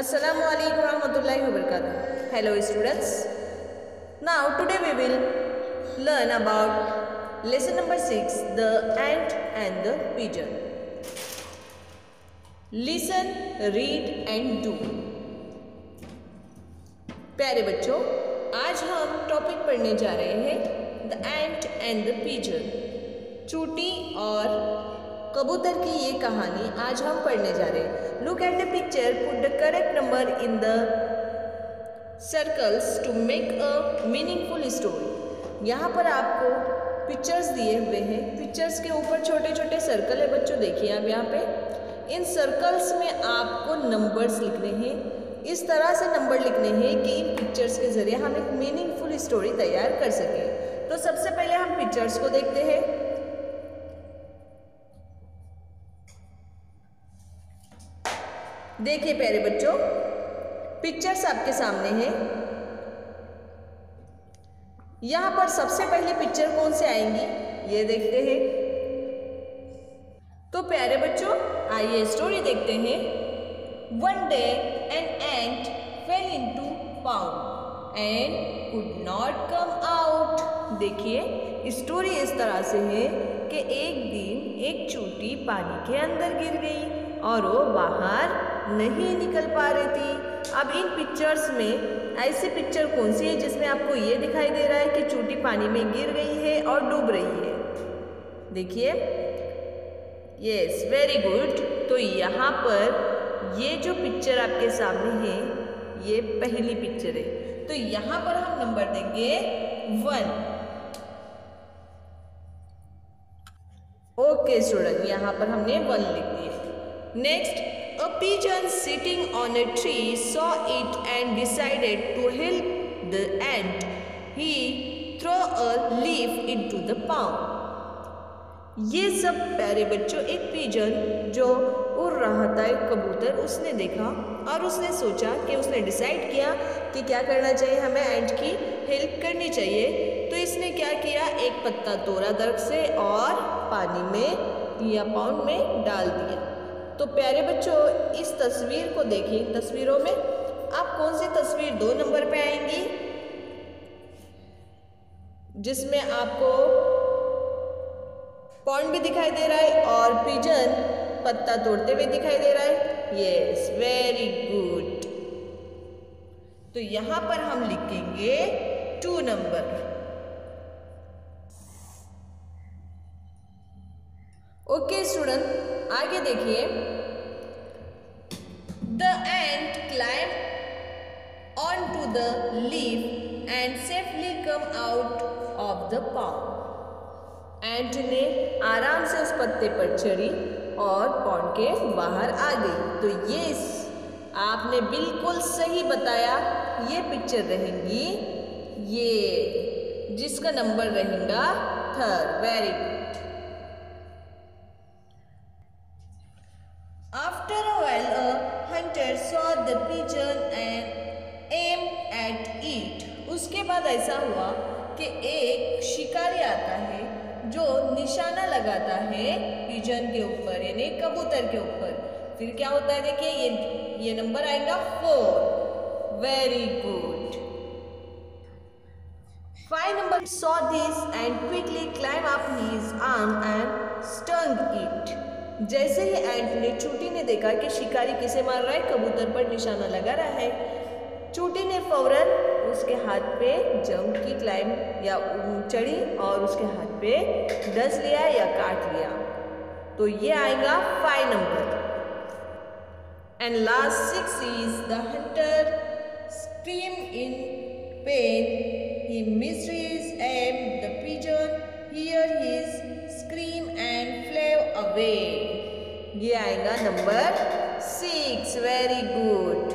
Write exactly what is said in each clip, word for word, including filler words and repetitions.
Assalamu alaikum warahmatullahi wabarakatuh. Hello students. Now today we will learn about lesson number six, the ant and the pigeon. Listen, read and do. प्यारे बच्चों, आज हम topic पढ़ने जा रहे हैं the ant and the pigeon. चूटी और कबूतर की ये कहानी आज हम पढ़ने जा रहे हैं. Look at the picture, put the correct number in the circles to make a meaningful story. यहाँ पर आपको पिक्चर्स दिए हुए हैं. पिक्चर्स के ऊपर छोटे छोटे सर्कल है बच्चों. देखिए आप यहाँ पे इन सर्कल्स में आपको नंबर्स लिखने हैं. इस तरह से नंबर लिखने हैं कि इन पिक्चर्स के ज़रिए हम एक मीनिंगफुल स्टोरी तैयार कर सकें. तो सबसे पहले हम पिक्चर्स को देखते हैं. देखिए प्यारे बच्चों, पिक्चर्स आपके सामने हैं. यहाँ पर सबसे पहले पिक्चर कौन से आएंगी ये देखते हैं. तो प्यारे बच्चों, आइए स्टोरी देखते हैं. One day an ant fell into pound and could not come out. देखिए स्टोरी इस तरह से है कि एक दिन एक चूटी पानी के अंदर गिर गई और वो बाहर नहीं निकल पा रही थी. अब इन पिक्चर्स में ऐसी पिक्चर कौन सी है जिसमें आपको ये दिखाई दे रहा है कि चूटी पानी में गिर गई है और डूब रही है. देखिए, यस वेरी गुड. तो यहाँ पर ये जो पिक्चर आपके सामने है ये पहली पिक्चर है. तो यहाँ पर हम नंबर देंगे वन. ओके स्टूडेंट, यहाँ पर हमने वन लिख दिया. Next, a pigeon sitting on a tree saw it and decided to help the ant. He threw a leaf into the pond. ये सब प्यारे बच्चों एक पिजन जो उड़ रहा था एक कबूतर उसने देखा और उसने सोचा कि उसने डिसाइड किया कि क्या करना चाहिए, हमें एंट की हेल्प करनी चाहिए. तो इसने क्या किया, एक पत्ता तोड़ा दरख्त से और पानी में या पाउंड में डाल दिया. तो प्यारे बच्चों, इस तस्वीर को देखिए. तस्वीरों में आप कौन सी तस्वीर दो नंबर पे आएंगी जिसमें आपको पॉइंट भी दिखाई दे रहा है और पिजन पत्ता तोड़ते हुए दिखाई दे रहा है. Yes very good. तो यहां पर हम लिखेंगे टू नंबर. ओके स्टूडेंट, आगे देखिए. The ant climbed onto the leaf and safely come out of the pond. Ant ने आराम से उस पत्ते पर चढ़ी और पॉन्ड के बाहर आ गई. तो ये आपने बिल्कुल सही बताया. ये पिक्चर रहेगी ये जिसका नंबर रहेगा third. Very good. After a while, a hunter saw the pigeon and aimed at it. उसके बाद ऐसा हुआ कि एक शिकारी आता है जो निशाना लगाता है पिजन के ऊपर यानी कबूतर के ऊपर. फिर क्या होता है, देखिए ये ये नंबर आएगा four. Very good. Five number, saw this and quickly climbed up his arm and stung it. जैसे ही एंट ने चूटी ने देखा कि शिकारी किसे मार रहा है, कबूतर पर निशाना लगा रहा है, चूटी ने फौरन उसके हाथ पे जंप की क्लाइंब या चढ़ी और उसके हाथ पे डस लिया या काट लिया. तो ये आएगा five number. And last six is the hunter scream in pain he misses M the pigeon hear his scream and flew away. ये आएगा नंबर सिक्स. Very good.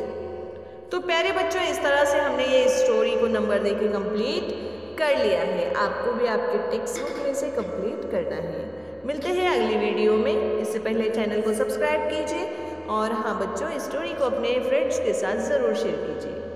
तो प्यारे बच्चों, इस तरह से हमने ये स्टोरी को नंबर देके कंप्लीट कर लिया है. आपको भी आपके टेक्स्ट बुक में से कंप्लीट करना है. मिलते हैं अगली वीडियो में. इससे पहले चैनल को सब्सक्राइब कीजिए और हाँ बच्चों, स्टोरी को अपने फ्रेंड्स के साथ ज़रूर शेयर कीजिए.